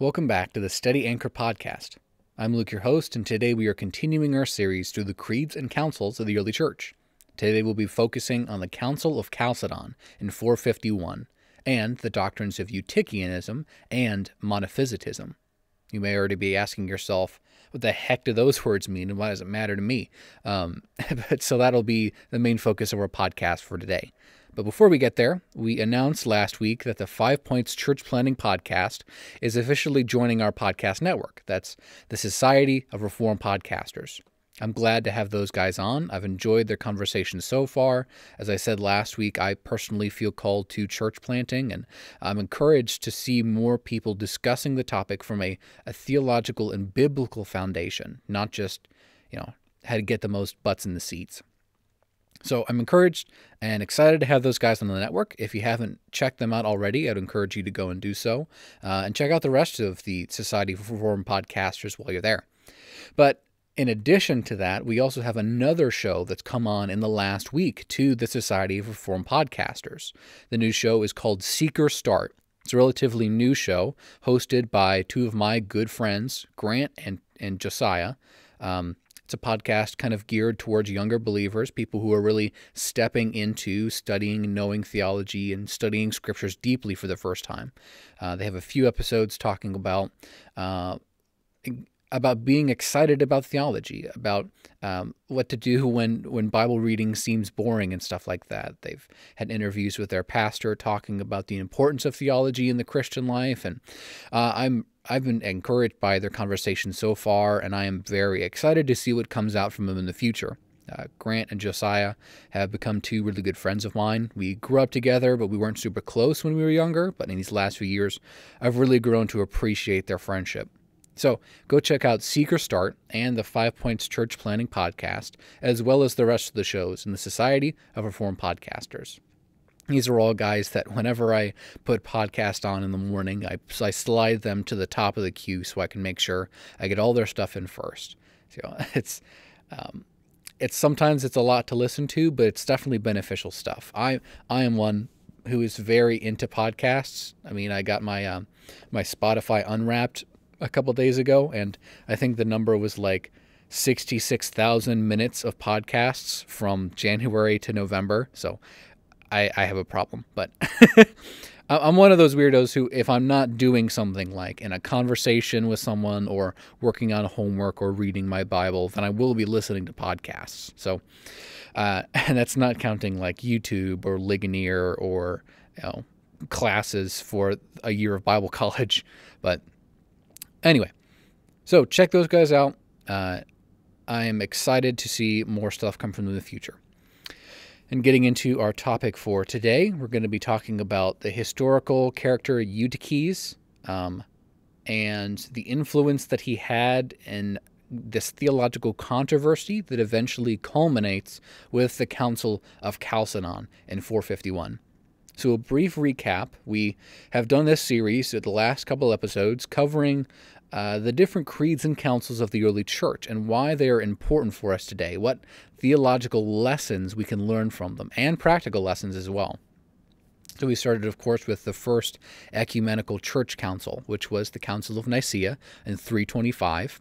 Welcome back to the Steady Anchor Podcast. I'm Luke, your host, and today we are continuing our series through the creeds and councils of the early church. Today we'll be focusing on the Council of Chalcedon in 451 and the doctrines of Eutychianism and Monophysitism. You may already be asking yourself, what the heck do those words mean and why does it matter to me? So that'll be the main focus of our podcast for today. But before we get there, we announced last week that the 5 Points Church Planting Podcast is officially joining our podcast network. That's the Society of Reformed Podcasters. I'm glad to have those guys on. I've enjoyed their conversation so far. As I said last week, I personally feel called to church planting, and I'm encouraged to see more people discussing the topic from a theological and biblical foundation, not just, how to get the most butts in the seats. So I'm encouraged and excited to have those guys on the network. If you haven't checked them out already, I'd encourage you to go and do so, and check out the rest of the Society of Reformed Podcasters while you're there. But in addition to that, we also have another show that's come on in the last week to the Society of Reformed Podcasters. The new show is called Seeker Start. It's a relatively new show hosted by two of my good friends, Grant and Josiah. It's a podcast kind of geared towards younger believers, people who are really stepping into studying and knowing theology and studying scriptures deeply for the first time. They have a few episodes talking about being excited about theology, about what to do when Bible reading seems boring and stuff like that. They've had interviews with their pastor talking about the importance of theology in the Christian life, and I've been encouraged by their conversation so far, and I am very excited to see what comes out from them in the future. Grant and Josiah have become two really good friends of mine. We grew up together, but we weren't super close when we were younger, but in these last few years, I've really grown to appreciate their friendship. So go check out Seeker Start and the 5 Points Church Planting Podcast, as well as the rest of the shows in the Society of Reformed Podcasters. These are all guys that whenever I put podcast on in the morning, I slide them to the top of the queue so I can make sure I get all their stuff in first. So it's sometimes it's a lot to listen to, but it's definitely beneficial stuff. I am one who is very into podcasts. I mean, I got my my Spotify Unwrapped a couple days ago, and I think the number was like 66,000 minutes of podcasts from January to November. So I have a problem, but I'm one of those weirdos who, if I'm not doing something like in a conversation with someone or working on homework or reading my Bible, then I will be listening to podcasts. So, and that's not counting like YouTube or Ligonier or, classes for a year of Bible college. But anyway, so check those guys out. I am excited to see more stuff come from them in the future. And getting into our topic for today, we're going to be talking about the historical character Eutyches, and the influence that he had in this theological controversy that eventually culminates with the Council of Chalcedon in 451. So a brief recap. We have done this series at the last couple episodes covering the different creeds and councils of the early church and why they are important for us today, what theological lessons we can learn from them, and practical lessons as well. So we started, of course, with the first ecumenical church council, which was the Council of Nicaea in 325,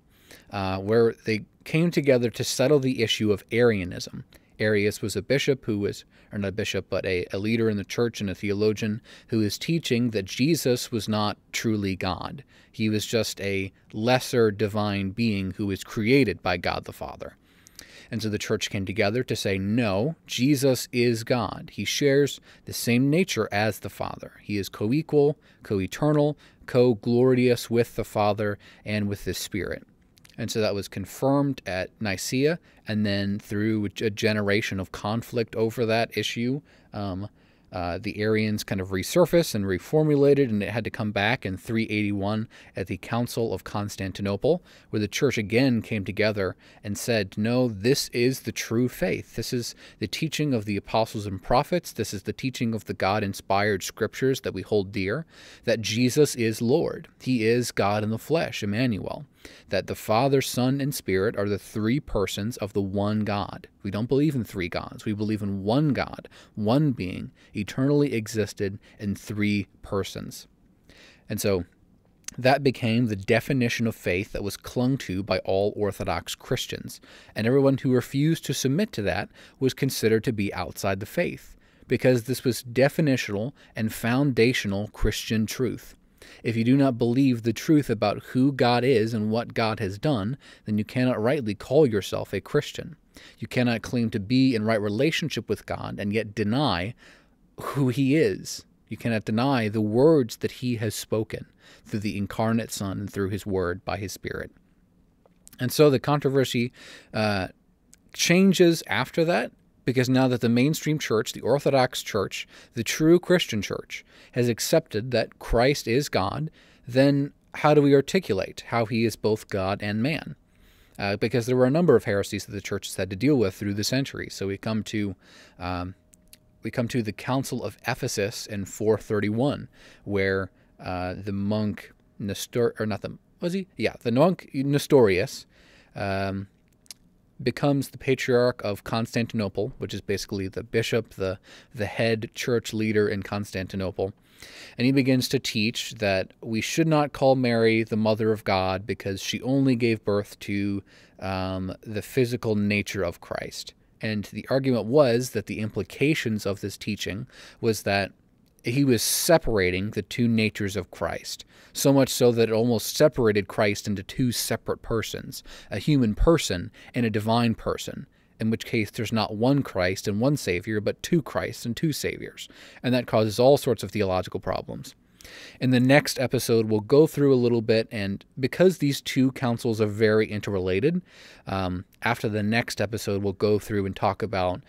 where they came together to settle the issue of Arianism. Arius was a bishop who was, or not a bishop, but a leader in the church and a theologian who is teaching that Jesus was not truly God. He was just a lesser divine being who was created by God the Father. And so the church came together to say, no, Jesus is God. He shares the same nature as the Father. He is co-equal, co-eternal, co-glorious with the Father and with the Spirit. And so that was confirmed at Nicaea, and then through a generation of conflict over that issue, the Arians kind of resurfaced and reformulated, and it had to come back in 381 at the Council of Constantinople, where the church again came together and said, no, this is the true faith. This is the teaching of the apostles and prophets. This is the teaching of the God-inspired scriptures that we hold dear, that Jesus is Lord. He is God in the flesh, Emmanuel. That the Father, Son, and Spirit are the three persons of the one God. We don't believe in three gods. We believe in one God, one being, eternally existed in three persons. And so That became the definition of faith that was clung to by all Orthodox Christians, and everyone who refused to submit to that was considered to be outside the faith, because this was definitional and foundational Christian truth. If you do not believe the truth about who God is and what God has done, then you cannot rightly call yourself a Christian. You cannot claim to be in right relationship with God and yet deny who He is. You cannot deny the words that He has spoken through the incarnate Son and through His Word by His Spirit. And so the controversy changes after that, because now that the mainstream church, the Orthodox Church, the true Christian church, has accepted that Christ is God, then how do we articulate how He is both God and man? Because there were a number of heresies that the church has had to deal with through the centuries. So we come to the Council of Ephesus in 431, where the monk Nestorius. Becomes the Patriarch of Constantinople, which is basically the bishop, the head church leader in Constantinople. And he begins to teach that we should not call Mary the Mother of God because she only gave birth to the physical nature of Christ. And the argument was that the implications of this teaching was that he was separating the two natures of Christ, so much so that it almost separated Christ into two separate persons, a human person and a divine person, in which case there's not one Christ and one Savior, but two Christs and two Saviors, and that causes all sorts of theological problems. In the next episode, we'll go through a little bit, and because these two councils are very interrelated, after the next episode, we'll go through and talk about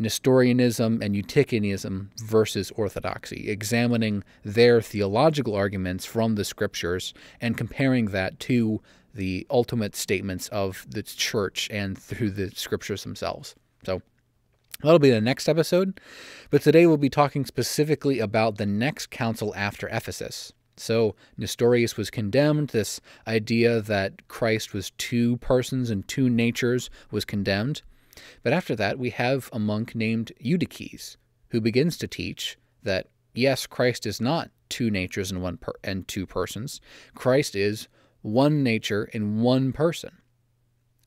Nestorianism and Eutychianism versus Orthodoxy, examining their theological arguments from the Scriptures and comparing that to the ultimate statements of the Church and through the Scriptures themselves. So that'll be the next episode, but today we'll be talking specifically about the next council after Ephesus. So Nestorius was condemned. This idea that Christ was two persons and two natures was condemned. But after that, we have a monk named Eutyches, who begins to teach that, yes, Christ is not two natures and two persons. Christ is one nature in one person.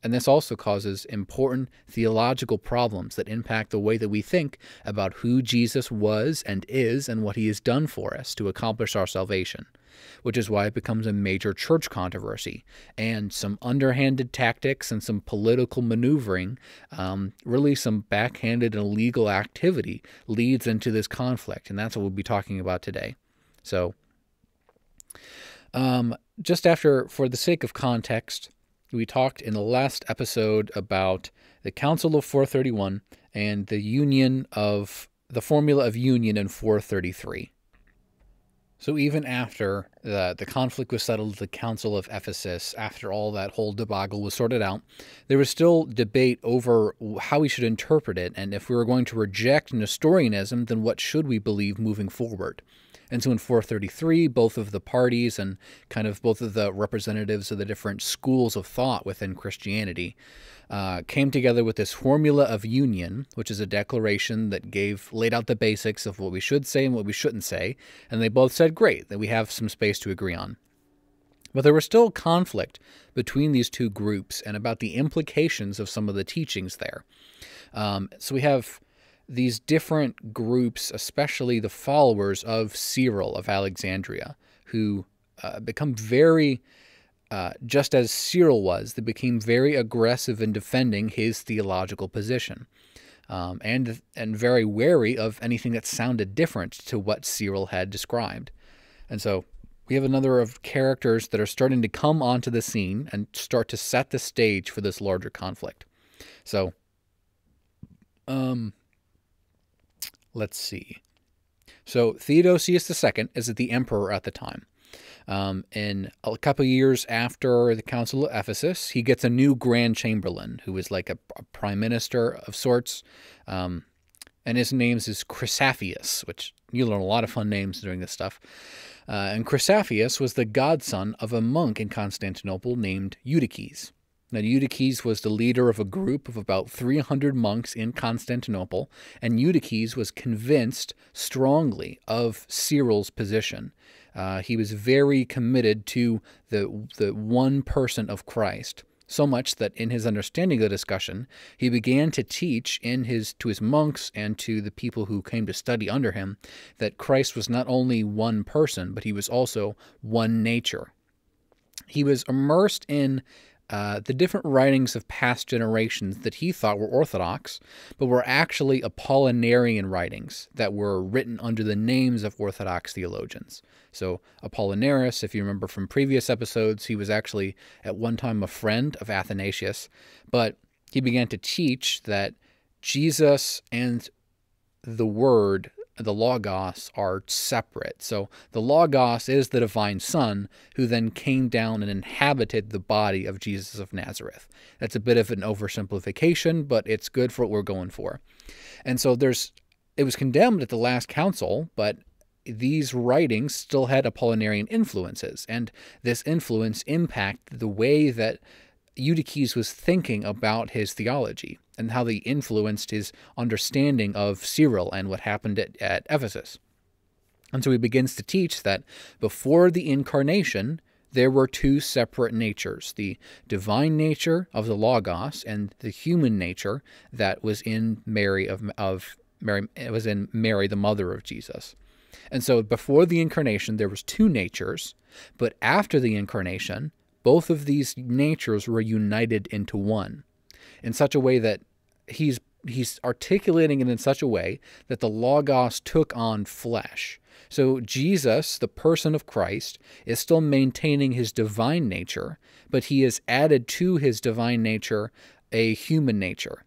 And this also causes important theological problems that impact the way that we think about who Jesus was and is and what He has done for us to accomplish our salvation, which is why it becomes a major church controversy. And some underhanded tactics and some political maneuvering, really some backhanded and illegal activity leads into this conflict, and that's what we'll be talking about today. So just after, for the sake of context, we talked in the last episode about the Council of 431 and the formula of union in 433. So even after the conflict was settled, the Council of Ephesus, after all that whole debacle was sorted out, there was still debate over how we should interpret it, and if we were going to reject Nestorianism, then what should we believe moving forward? And so in 433, both of the parties and kind of both of the representatives of the different schools of thought within Christianity came together with this formula of union, which is a declaration that laid out the basics of what we should say and what we shouldn't say. And they both said, great, that we have some space to agree on. But there was still conflict between these two groups and about the implications of some of the teachings there. So we have these different groups, especially the followers of Cyril of Alexandria, who become very, just as Cyril was, they became very aggressive in defending his theological position and very wary of anything that sounded different to what Cyril had described. And so we have another of characters that are starting to come onto the scene and start to set the stage for this larger conflict. So, let's see. So Theodosius II is the emperor at the time. And a couple years after the Council of Ephesus, he gets a new Grand Chamberlain who is like a prime minister of sorts. And his name is Chrysaphius, which you learn a lot of fun names during this stuff. And Chrysaphius was the godson of a monk in Constantinople named Eutyches. Now, Eutyches was the leader of a group of about 300 monks in Constantinople, and Eutyches was convinced strongly of Cyril's position, He was very committed to the one person of Christ, so much that in his understanding of the discussion, he began to teach to his monks and to the people who came to study under him that Christ was not only one person, but he was also one nature. He was immersed in the different writings of past generations that he thought were Orthodox, but were actually Apollinarian writings that were written under the names of Orthodox theologians. So Apollinaris, if you remember from previous episodes, he was actually at one time a friend of Athanasius, but he began to teach that Jesus and the Word, the Logos, are separate. So the Logos is the divine Son who then came down and inhabited the body of Jesus of Nazareth. That's a bit of an oversimplification, but it's good for what we're going for. And so it was condemned at the last council, but these writings still had Apollinarian influences, and this influence impacted the way that Eutyches was thinking about his theology and how they influenced his understanding of Cyril and what happened at Ephesus. And so he begins to teach that before the incarnation, there were two separate natures, the divine nature of the Logos and the human nature that was in Mary, the mother of Jesus. And so before the incarnation, there was two natures, but after the incarnation, both of these natures were united into one in such a way that he's articulating it in such a way that the Logos took on flesh. So Jesus, the person of Christ, is still maintaining his divine nature, but he has added to his divine nature a human nature.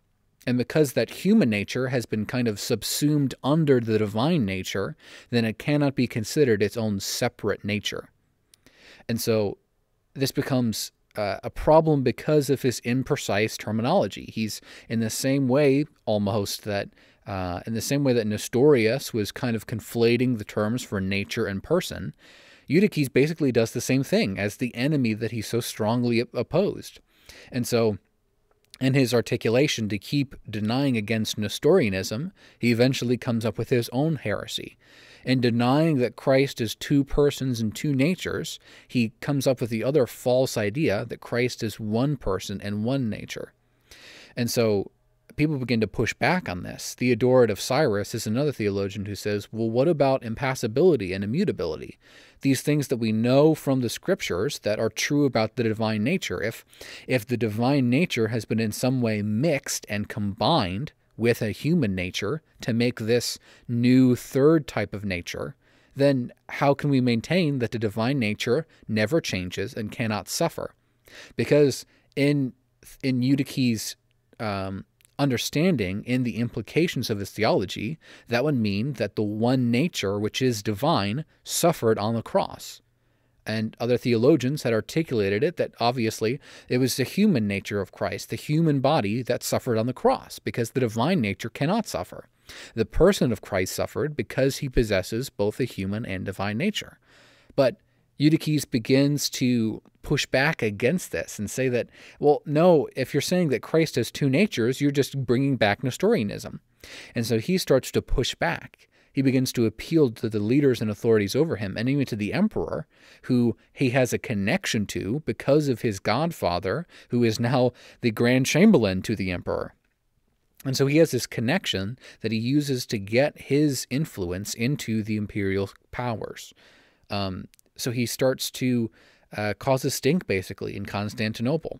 And because that human nature has been kind of subsumed under the divine nature, then it cannot be considered its own separate nature. And so this becomes a problem because of his imprecise terminology. He's in the same way almost that, Nestorius was kind of conflating the terms for nature and person, Eutyches basically does the same thing as the enemy that he so strongly opposed. And so in his articulation to keep denying against Nestorianism, he eventually comes up with his own heresy. In denying that Christ is two persons and two natures, he comes up with the other false idea that Christ is one person and one nature. And so people begin to push back on this. Theodoret of Cyrus is another theologian who says, well, what about impassibility and immutability? These things that we know from the scriptures that are true about the divine nature. If the divine nature has been in some way mixed and combined with a human nature to make this new third type of nature, then how can we maintain that the divine nature never changes and cannot suffer? Because in Eutyches' understanding, in the implications of his theology, that would mean that the one nature, which is divine, suffered on the cross. And other theologians had articulated it that obviously it was the human nature of Christ, the human body that suffered on the cross, because the divine nature cannot suffer. The person of Christ suffered because he possesses both a human and divine nature. But Eutyches begins to push back against this and say that, well, no, if you're saying that Christ has two natures, you're just bringing back Nestorianism. And so he starts to push back. He begins to appeal to the leaders and authorities over him, and even to the emperor, who he has a connection to because of his godfather, who is now the grand chamberlain to the emperor. And so he has this connection that he uses to get his influence into the imperial powers. So he starts to cause a stink, basically, in Constantinople.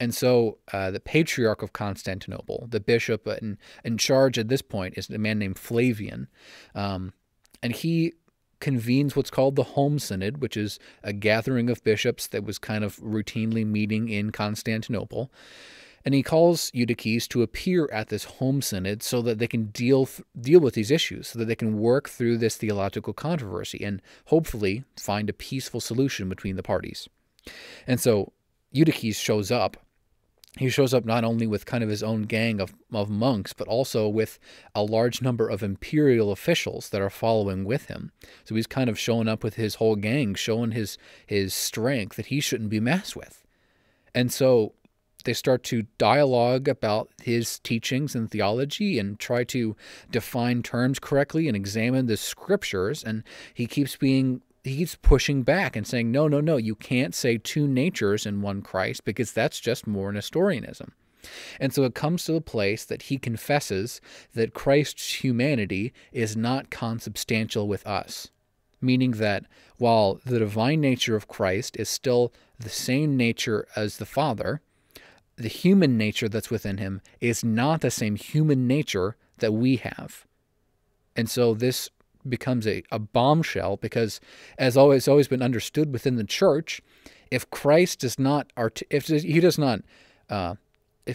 And so the patriarch of Constantinople, the bishop in charge at this point, is a man named Flavian. And he convenes what's called the Home Synod, which is a gathering of bishops that was kind of routinely meeting in Constantinople. And he calls Eutyches to appear at this Home Synod so that they can deal with these issues, so that they can work through this theological controversy and hopefully find a peaceful solution between the parties. And so Eutyches shows up. He shows up not only with kind of his own gang of monks, but also with a large number of imperial officials that are following with him. So he's kind of showing up with his whole gang, showing his strength that he shouldn't be messed with. And so they start to dialogue about his teachings and theology and try to define terms correctly and examine the scriptures. And he keeps being he keeps pushing back and saying, no, no, no, you can't say two natures in one Christ, because that's just more Nestorianism. And so it comes to the place that he confesses that Christ's humanity is not consubstantial with us, meaning that while the divine nature of Christ is still the same nature as the Father, the human nature that's within him is not the same human nature that we have. And so this becomes a bombshell, because as always, always been understood within the church, if Christ does not, if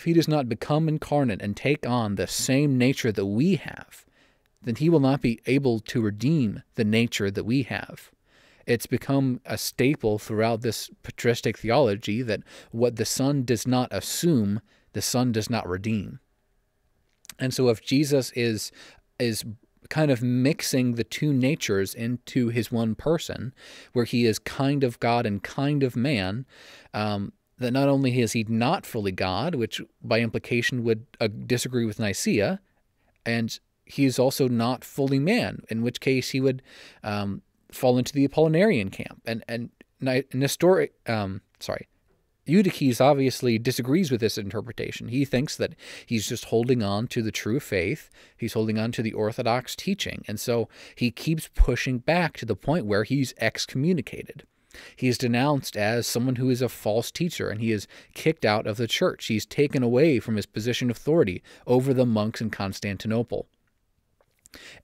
he does not become incarnate and take on the same nature that we have, then he will not be able to redeem the nature that we have. It's become a staple throughout this patristic theology that what the Son does not assume, the Son does not redeem. And so if Jesus is kind of mixing the two natures into his one person, where he is kind of God and kind of man, that not only is he not fully God, which by implication would disagree with Nicaea, and he is also not fully man, in which case he would fall into the Apollinarian camp. And Eutyches obviously disagrees with this interpretation. He thinks that he's just holding on to the true faith. He's holding on to the Orthodox teaching. And so he keeps pushing back to the point where he's excommunicated. He is denounced as someone who is a false teacher, and he is kicked out of the church. He's taken away from his position of authority over the monks in Constantinople.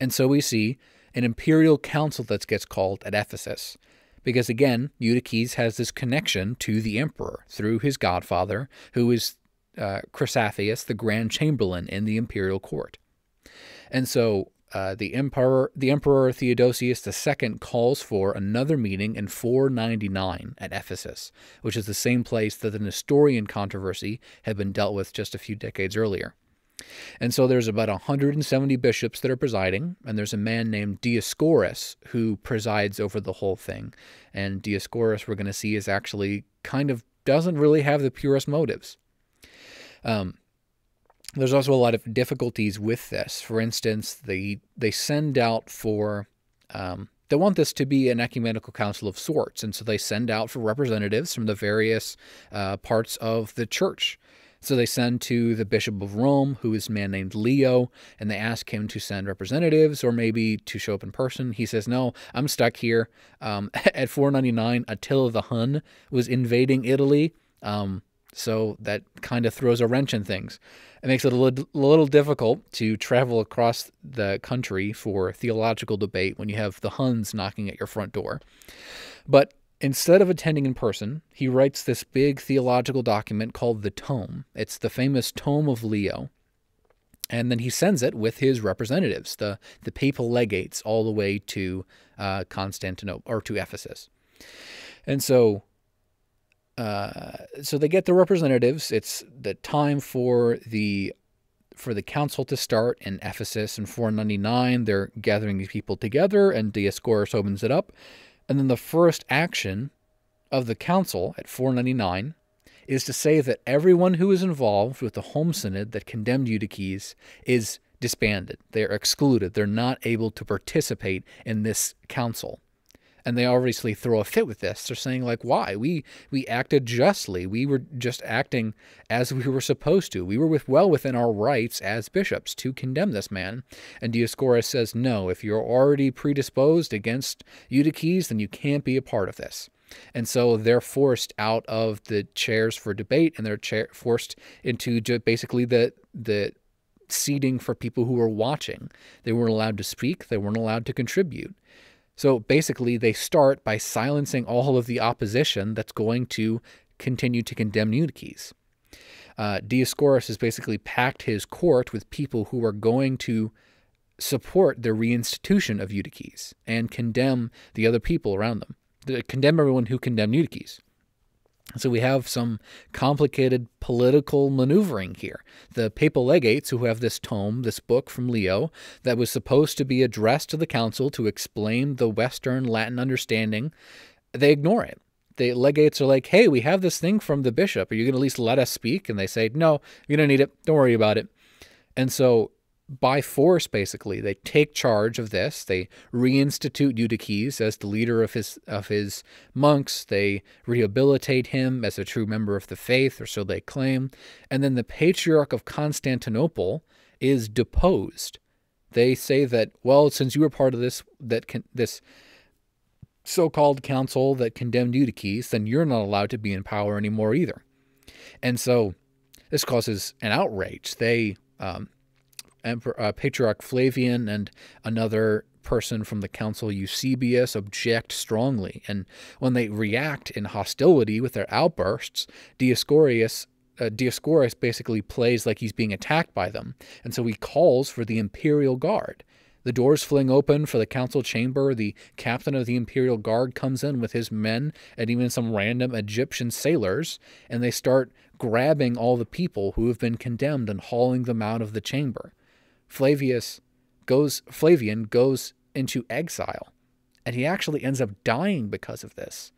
And so we see an imperial council that gets called at Ephesus, because again, Eutyches has this connection to the emperor through his godfather, who is Chrysaphius, the grand chamberlain in the imperial court. And so the emperor Theodosius II calls for another meeting in 499 at Ephesus, which is the same place that the Nestorian controversy had been dealt with just a few decades earlier. And so there's about 170 bishops that are presiding, and there's a man named Dioscorus who presides over the whole thing. And Dioscorus, we're going to see, is actually kind of doesn't really have the purest motives. There's also a lot of difficulties with this. For instance, they send out for... They want this to be an ecumenical council of sorts, and so they send out for representatives from the various parts of the church. So they send to the Bishop of Rome, who is a man named Leo, and they ask him to send representatives or maybe to show up in person. He says, no, I'm stuck here. At 499, Attila the Hun was invading Italy, so that kind of throws a wrench in things. It makes it a little difficult to travel across the country for theological debate when you have the Huns knocking at your front door. But instead of attending in person, he writes this big theological document called the Tome. It's the famous Tome of Leo. And then he sends it with his representatives, the papal legates, all the way to Constantinople, or to Ephesus. And so they get the representatives. It's the time for the council to start in Ephesus in 499. They're gathering these people together, and Dioscorus opens it up. And then the first action of the council at 499 is to say that everyone who is involved with the home synod that condemned Eutyches is disbanded. They're excluded. They're not able to participate in this council. And they obviously throw a fit with this. They're saying, like, why? We acted justly. We were just acting as we were supposed to. We were well within our rights as bishops to condemn this man. And Dioscorus says, no, if you're already predisposed against Eutyches, then you can't be a part of this. And so they're forced out of the chairs for debate, and they're forced into basically the seating for people who were watching. They weren't allowed to speak. They weren't allowed to contribute. So basically, they start by silencing all of the opposition that's going to continue to condemn Eutyches. Dioscorus has basically packed his court with people who are going to support the reinstitution of Eutyches and condemn the other people around them, condemn everyone who condemned Eutyches. So we have some complicated political maneuvering here. The papal legates, who have this tome, this book from Leo, that was supposed to be addressed to the council to explain the Western Latin understanding, they ignore it. The legates are like, hey, we have this thing from the bishop. Are you going to at least let us speak? And they say, no, you don't need it. Don't worry about it. And so by force, basically. They take charge of this. They reinstitute Eutyches as the leader of his monks. They rehabilitate him as a true member of the faith, or so they claim. And then the Patriarch of Constantinople is deposed. They say that, well, since you were part of this so-called council that condemned Eutyches, then you're not allowed to be in power anymore either. And so this causes an outrage. They... Patriarch Flavian and another person from the council, Eusebius, object strongly, and when they react in hostility with their outbursts, Dioscorus basically plays like he's being attacked by them, and so he calls for the imperial guard. The doors fling open for the council chamber. The captain of the imperial guard comes in with his men and even some random Egyptian sailors, and they start grabbing all the people who have been condemned and hauling them out of the chamber. Flavian goes into exile, and he actually ends up dying because of this.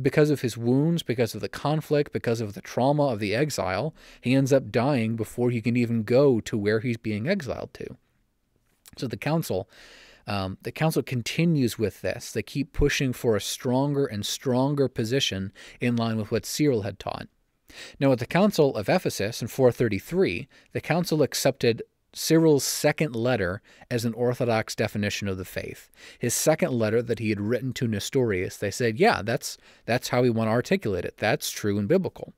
Because of his wounds, because of the conflict, because of the trauma of the exile, he ends up dying before he can even go to where he's being exiled to. So the council continues with this. They keep pushing for a stronger and stronger position in line with what Cyril had taught. Now, at the Council of Ephesus in 433, the council accepted Cyril's second letter as an orthodox definition of the faith. His second letter that he had written to Nestorius, they said, yeah, that's how we want to articulate it. That's true and biblical.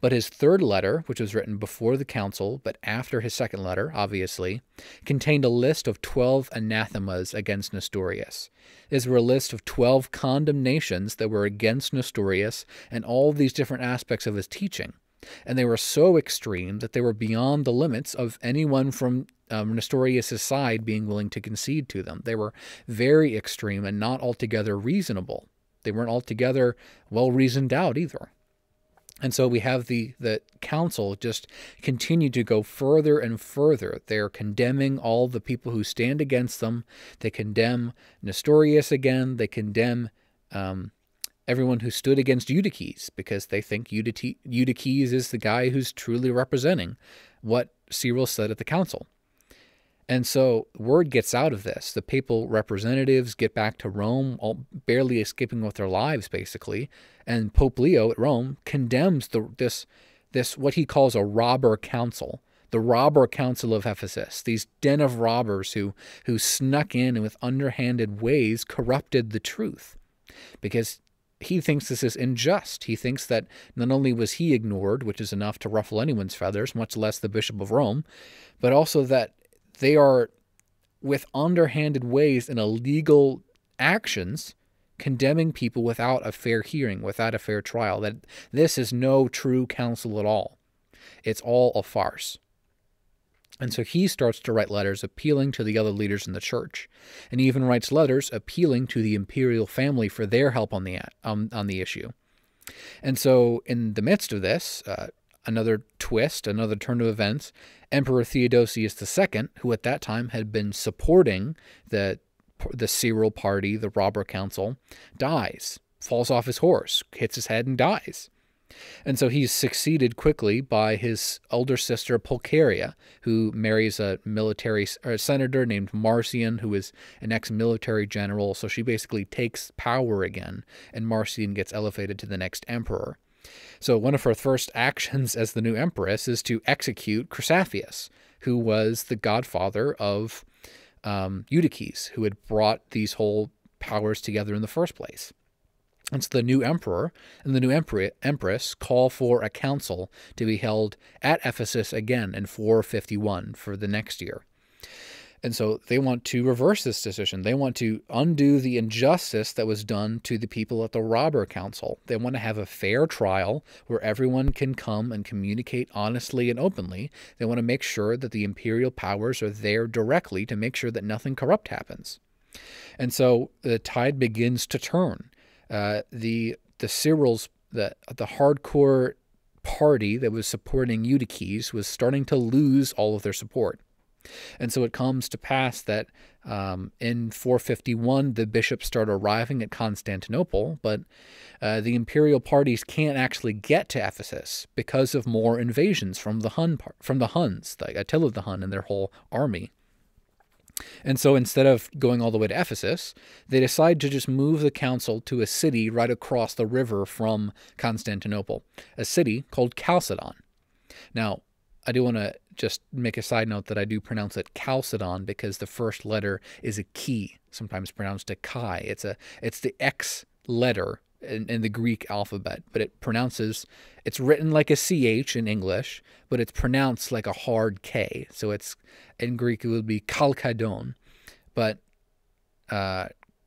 But his third letter, which was written before the council, but after his second letter, obviously, contained a list of 12 anathemas against Nestorius. These were a list of 12 condemnations that were against Nestorius and all these different aspects of his teaching. And they were so extreme that they were beyond the limits of anyone from Nestorius' side being willing to concede to them. They were very extreme and not altogether reasonable. They weren't altogether well-reasoned out either. And so we have the council just continue to go further and further. They're condemning all the people who stand against them. They condemn Nestorius again. They condemn everyone who stood against Eutyches, because they think Eutyches is the guy who's truly representing what Cyril said at the council. And so word gets out of this. The papal representatives get back to Rome, all barely escaping with their lives, basically. And Pope Leo at Rome condemns this what he calls a robber council, the robber council of Ephesus, these den of robbers who snuck in and with underhanded ways corrupted the truth, because he thinks this is unjust. He thinks that not only was he ignored, which is enough to ruffle anyone's feathers, much less the Bishop of Rome, but also that they are, with underhanded ways and illegal actions, condemning people without a fair hearing, without a fair trial, that this is no true council at all. It's all a farce. And so he starts to write letters appealing to the other leaders in the church, and he even writes letters appealing to the imperial family for their help on the issue. And so in the midst of this, another twist, another turn of events, Emperor Theodosius II, who at that time had been supporting the Cyril party, the robber council, dies, falls off his horse, hits his head and dies. And so he's succeeded quickly by his older sister Pulcheria, who marries a military senator named Marcian, who is an ex-military general. So she basically takes power again, and Marcian gets elevated to the next emperor. So one of her first actions as the new empress is to execute Chrysaphius, who was the godfather of Eutyches, who had brought these whole powers together in the first place. And so the new emperor and the new empress call for a council to be held at Ephesus again in 451 for the next year. And so they want to reverse this decision. They want to undo the injustice that was done to the people at the robber council. They want to have a fair trial where everyone can come and communicate honestly and openly. They want to make sure that the imperial powers are there directly to make sure that nothing corrupt happens. And so the tide begins to turn. The hardcore party that was supporting Eutyches was starting to lose all of their support. And so it comes to pass that in 451, the bishops start arriving at Constantinople, but the imperial parties can't actually get to Ephesus because of more invasions from the Huns, like Attila the Hun and their whole army. And so instead of going all the way to Ephesus, they decide to just move the council to a city right across the river from Constantinople, a city called Chalcedon. Now, I do want to just make a side note that I do pronounce it Chalcedon because the first letter is a key, sometimes pronounced a chi. It's the X letter in the Greek alphabet, but it's written like a CH in English, but it's pronounced like a hard K. So it's, in Greek, it would be Chalcedon, but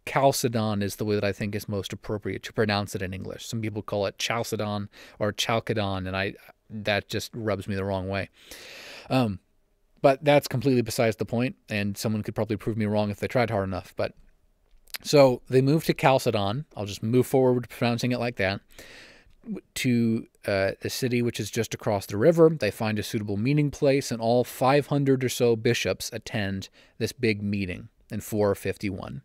Chalcedon is the way that I think is most appropriate to pronounce it in English. Some people call it Chalcedon or Chalcedon, and that just rubs me the wrong way. But that's completely besides the point, and someone could probably prove me wrong if they tried hard enough, but... So they moved to Chalcedon. I'll just move forward pronouncing it like that, to the city which is just across the river. They find a suitable meeting place, and all 500 or so bishops attend this big meeting in 451.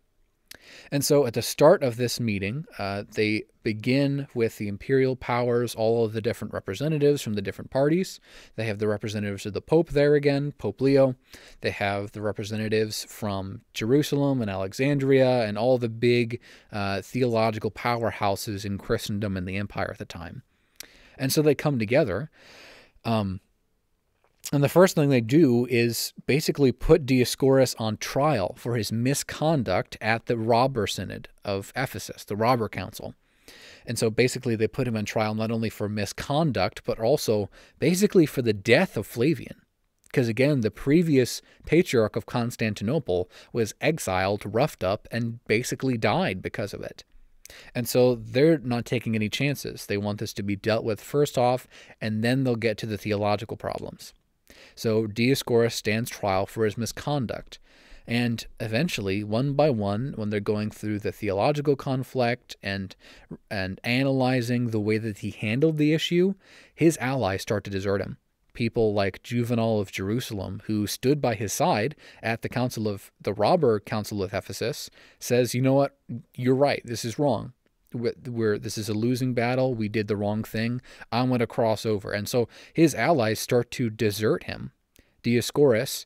And so at the start of this meeting, they begin with the imperial powers, all of the different representatives from the different parties. They have the representatives of the Pope there again, Pope Leo. They have the representatives from Jerusalem and Alexandria and all the big theological powerhouses in Christendom and the empire at the time. And so they come together. And the first thing they do is basically put Dioscorus on trial for his misconduct at the robber synod of Ephesus, the robber council. And so basically they put him on trial not only for misconduct, but also basically for the death of Flavian. Because again, the previous patriarch of Constantinople was exiled, roughed up, and basically died because of it. And so they're not taking any chances. They want this to be dealt with first off, and then they'll get to the theological problems. So Dioscorus stands trial for his misconduct, and eventually, one by one, when they're going through the theological conflict and analyzing the way that he handled the issue, his allies start to desert him. People like Juvenal of Jerusalem, who stood by his side at the robber council of Ephesus, says, you know what, you're right, this is wrong. This is a losing battle. We did the wrong thing. I'm going to cross over. And so his allies start to desert him. Dioscorus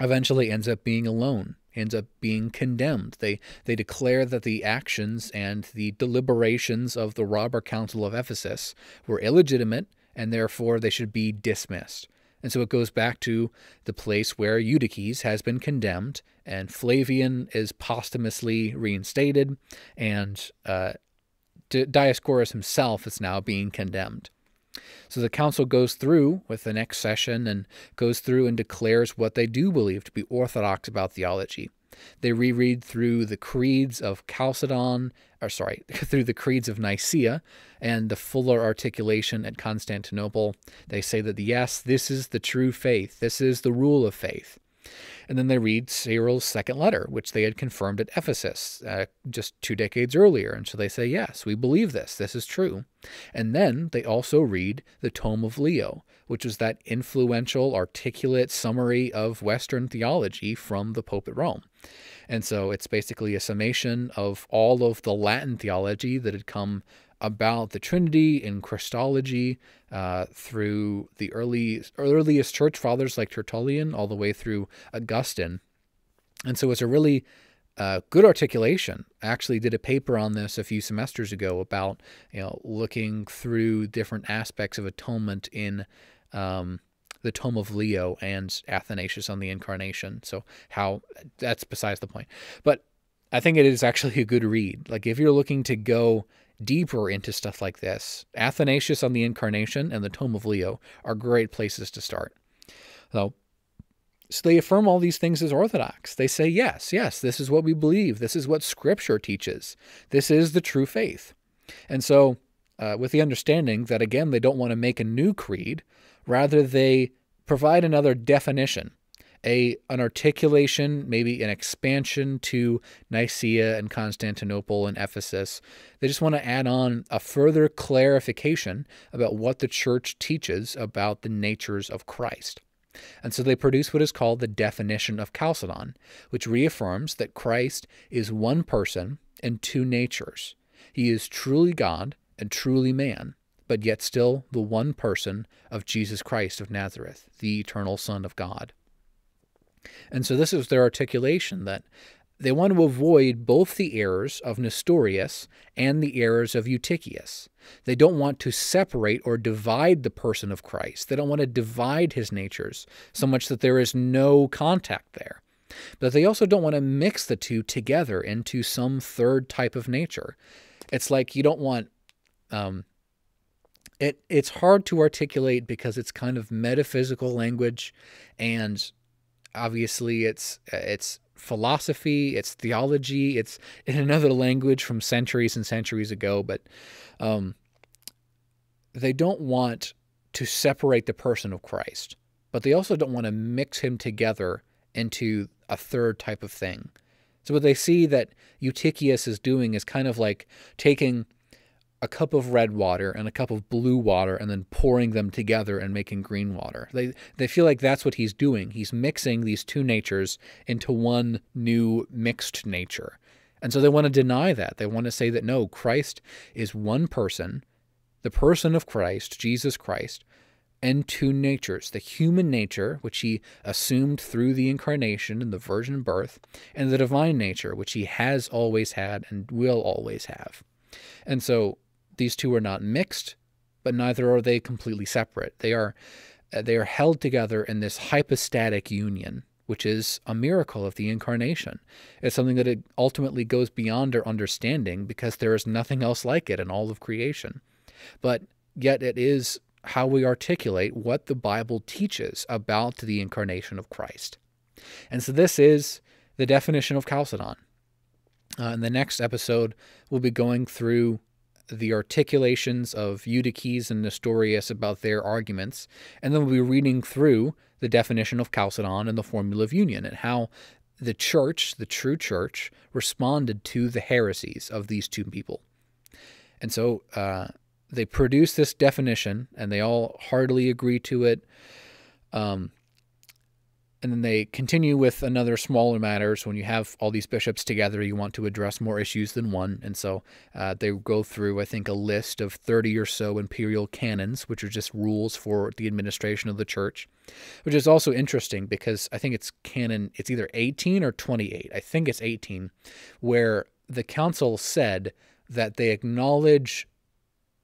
eventually ends up being alone, ends up being condemned. They declare that the actions and the deliberations of the robber council of Ephesus were illegitimate, and therefore they should be dismissed. And so it goes back to the place where Eutyches has been condemned, and Flavian is posthumously reinstated, and Dioscorus himself is now being condemned. So the council goes through with the next session and goes through and declares what they do believe to be orthodox about theology. They reread through the creeds of Nicaea and the fuller articulation at Constantinople. They say that, yes, this is the true faith. This is the rule of faith. And then they read Cyril's second letter, which they had confirmed at Ephesus just 2 decades earlier. And so they say, yes, we believe this. This is true. And then they also read the Tome of Leo, which was that influential, articulate summary of Western theology from the Pope at Rome. And so it's basically a summation of all of the Latin theology that had come about the Trinity and Christology through the earliest church fathers like Tertullian all the way through Augustine. And so it's a really good articulation. I actually did a paper on this a few semesters ago about, looking through different aspects of atonement in the Tome of Leo and Athanasius on the Incarnation. So that's besides the point. But I think it is actually a good read. Like if you're looking to go deeper into stuff like this, Athanasius on the Incarnation and the Tome of Leo are great places to start. So they affirm all these things as orthodox. They say, yes, this is what we believe. This is what Scripture teaches. This is the true faith. And so with the understanding that, again, they don't want to make a new creed. Rather, they provide another definition, an articulation, maybe an expansion to Nicaea and Constantinople and Ephesus. They just want to add on a further clarification about what the church teaches about the natures of Christ. And so they produce what is called the definition of Chalcedon, which reaffirms that Christ is one person and two natures. He is truly God and truly man, but yet still the one person of Jesus Christ of Nazareth, the eternal Son of God. And so this is their articulation that they want to avoid both the errors of Nestorius and the errors of Eutyches. They don't want to separate or divide the person of Christ. They don't want to divide his natures so much that there is no contact there. But they also don't want to mix the two together into some third type of nature. It's like you don't want... It's hard to articulate because it's kind of metaphysical language, and obviously it's philosophy, it's theology, it's in another language from centuries and centuries ago, but they don't want to separate the person of Christ, but they also don't want to mix him together into a third type of thing. So what they see that Eutyches is doing is kind of like taking a cup of red water and a cup of blue water and then pouring them together and making green water. They feel like that's what he's doing. He's mixing these two natures into one new mixed nature. And so they want to deny that. They want to say that, no, Christ is one person, the person of Christ, Jesus Christ, and two natures, the human nature, which he assumed through the incarnation and the virgin birth, and the divine nature, which he has always had and will always have. And so these two are not mixed, but neither are they completely separate. They are held together in this hypostatic union, which is a miracle of the incarnation. It's something that it ultimately goes beyond our understanding because there is nothing else like it in all of creation. But yet it is how we articulate what the Bible teaches about the incarnation of Christ. And so this is the definition of Chalcedon. In the next episode, we'll be going through the articulations of Eutyches and Nestorius about their arguments, and then we'll be reading through the definition of Chalcedon and the formula of union and how the church, the true church, responded to the heresies of these two people. And so they produce this definition, and they all heartily agree to it. And then they continue with another smaller matters. When you have all these bishops together, you want to address more issues than one. And so they go through, I think, a list of 30 or so imperial canons, which are just rules for the administration of the church, which is also interesting because I think it's canon, it's either 18 or 28. I think it's 18, where the council said that they acknowledge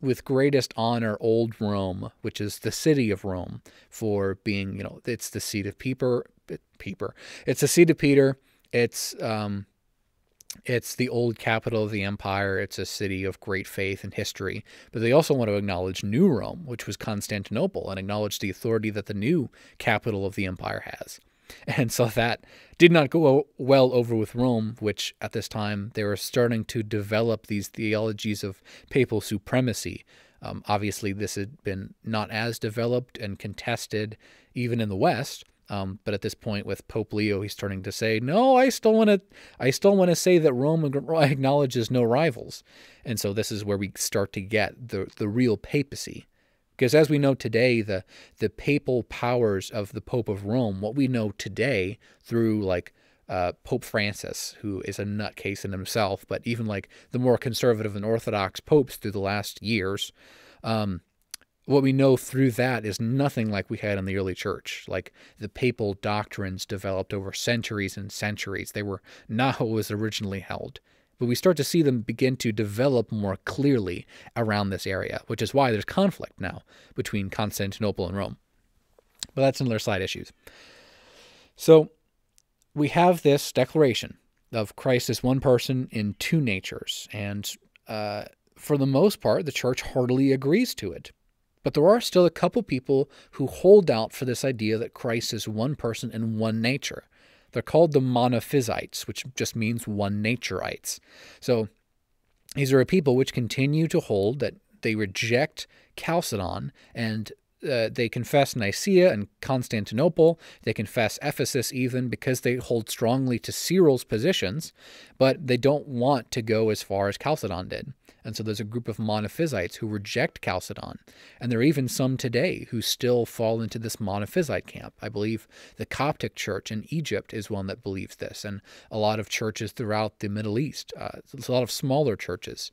with greatest honor old Rome, which is the city of Rome, for being, you know, it's the seat of Peter. It's the seat of Peter. It's the old capital of the empire. It's a city of great faith and history. But they also want to acknowledge New Rome, which was Constantinople, and acknowledge the authority that the new capital of the empire has. And so that did not go well over with Rome, which at this time they were starting to develop these theologies of papal supremacy. Obviously, this had been not as developed and contested even in the West. But at this point, with Pope Leo, he's starting to say, "No, I still want to say that Rome acknowledges no rivals." And so this is where we start to get the real papacy. Because as we know today, the papal powers of the Pope of Rome, what we know today through like Pope Francis, who is a nutcase in himself, but even like the more conservative and orthodox popes through the last years, what we know through that is nothing like we had in the early church. Like the papal doctrines developed over centuries and centuries. They were not what was originally held. But we start to see them begin to develop more clearly around this area, which is why there's conflict now between Constantinople and Rome. But that's another side issue. So we have this declaration of Christ as one person in two natures, and for the most part, the church heartily agrees to it. But there are still a couple people who hold out for this idea that Christ is one person in one nature. They're called the Monophysites, which just means one-naturites. So these are a people which continue to hold that they reject Chalcedon and they confess Nicaea and Constantinople. They confess Ephesus even, because they hold strongly to Cyril's positions, but they don't want to go as far as Chalcedon did. And so there's a group of monophysites who reject Chalcedon. And there are even some today who still fall into this monophysite camp. I believe the Coptic Church in Egypt is one that believes this, and a lot of churches throughout the Middle East. It's a lot of smaller churches.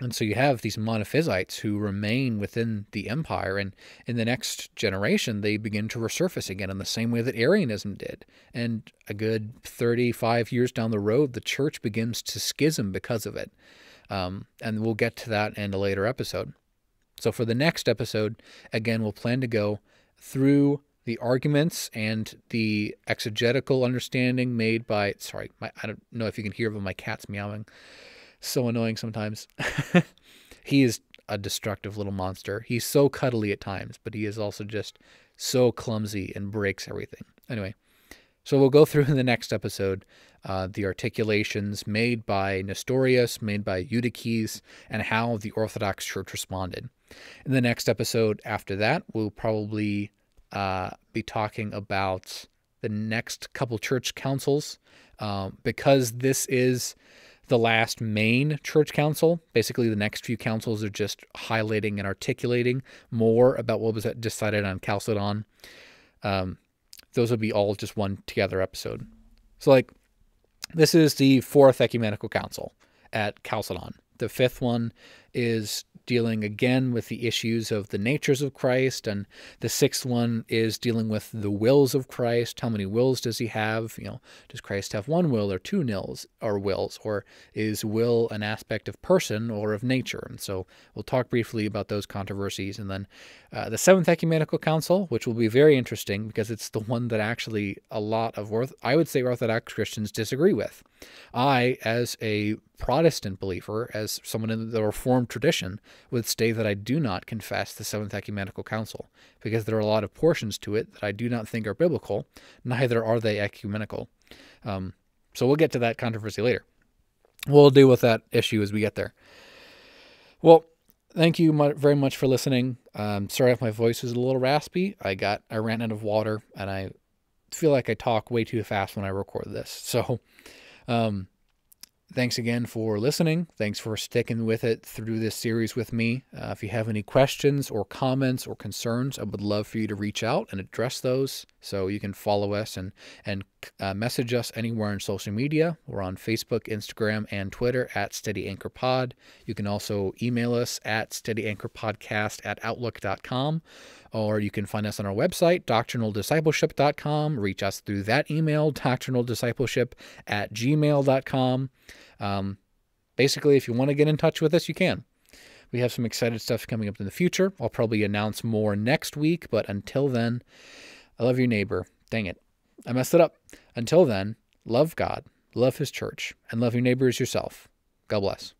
And so you have these monophysites who remain within the empire, and in the next generation, they begin to resurface again in the same way that Arianism did. And a good 35 years down the road, the church begins to schism because of it. And we'll get to that in a later episode. So for the next episode, again, we'll plan to go through the arguments and the exegetical understanding made by, I don't know if you can hear, but my cat's meowing. So annoying sometimes. He is a destructive little monster. He's so cuddly at times, but he is also just so clumsy and breaks everything. Anyway, so we'll go through in the next episode the articulations made by Nestorius, made by Eutyches, and how the Orthodox Church responded. In the next episode after that, we'll probably be talking about the next couple church councils, because this is the last main church council. Basically, the next few councils are just highlighting and articulating more about what was decided on Chalcedon. Those will be all just one together episode. So, like, this is the fourth ecumenical council at Chalcedon. The fifth one is dealing again with the issues of the natures of Christ, and the sixth one is dealing with the wills of Christ. How many wills does he have? You know, does Christ have one will or two wills, or is will an aspect of person or of nature? And so we'll talk briefly about those controversies. And then the seventh ecumenical council, which will be very interesting because it's the one that actually a lot of, I would say, Orthodox Christians disagree with. I, as a Protestant believer, as someone in the Reformed tradition, would state that I do not confess the Seventh Ecumenical Council, because there are a lot of portions to it that I do not think are biblical, neither are they ecumenical. So we'll get to that controversy later. We'll deal with that issue as we get there. Well, thank you very much for listening. Sorry if my voice was a little raspy. I ran out of water, and I feel like I talk way too fast when I record this. So thanks again for listening. Thanks for sticking with it through this series with me. If you have any questions or comments or concerns, I would love for you to reach out and address those. So you can follow us and message us anywhere on social media. We're on Facebook, Instagram, and Twitter at Steady Anchor Pod. You can also email us at steadyanchorpodcast@outlook.com, or you can find us on our website, doctrinaldiscipleship.com. Reach us through that email, doctrinaldiscipleship@gmail.com. Basically, if you want to get in touch with us, you can. We have some excited stuff coming up in the future. I'll probably announce more next week, but until then, I love your neighbor. Dang it. I messed it up. Until then, love God, love his church, and love your neighbor as yourself. God bless.